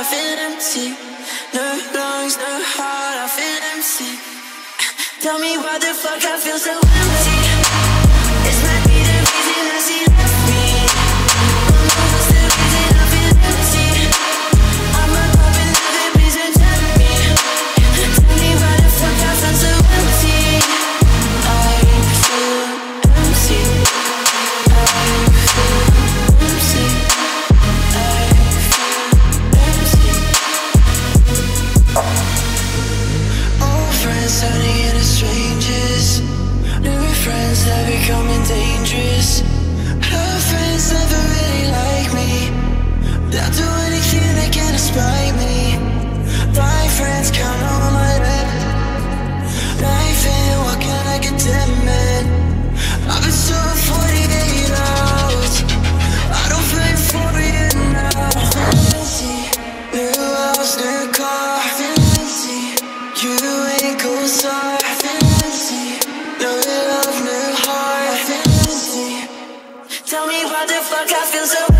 I feel empty. No lungs, no heart, I feel empty. Tell me why the fuck I feel so empty. This might be the reason that she left me. I know that's the reason I feel empty. I'm a pop and living, please don't tell me. Tell me why the fuck I feel so empty. I feel empty. Turning into strangers, new friends that becoming dangerous. Her friends never really like me. They'll do anything that can inspire me. My friends count on my lap. Life ain't walking like a dead man. I've been so 48 hours. I don't play for you now. New house, new car. You. I feel empty. No love, no heart. I feel empty. Tell me why the fuck I feel so